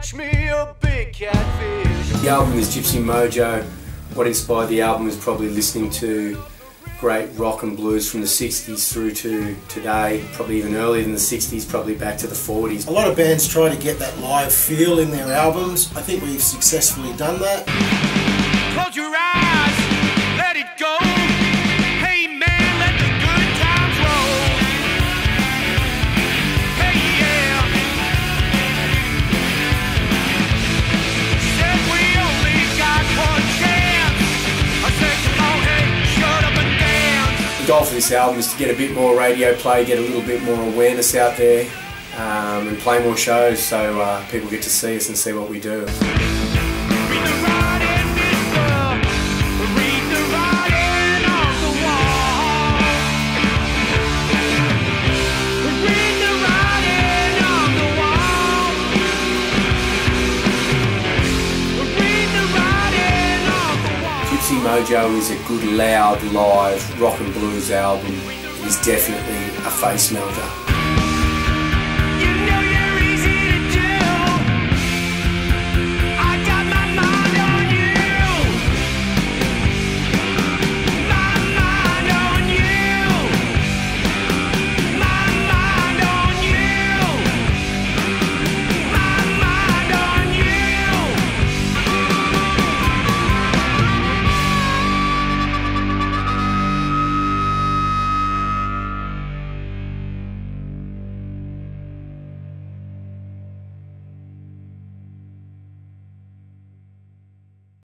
catch me a big catfish. The album is Gypsy Mojo. What inspired the album is probably listening to great rock and blues from the 60s through to today, probably even earlier than the 60s, probably back to the 40s. A lot of bands try to get that live feel in their albums. I think we've successfully done that. Close your eyes, let it go. Hey man, let the good times roll. Hey yeah. Said we only got one chance. I said come on, hey, shut up and dance. The goal for this album is to get a bit more radio play, get a little bit more awareness out there, and play more shows so people get to see us and see what we do. Gypsy Mojo is a good, loud, live rock and blues album. It is definitely a face melter.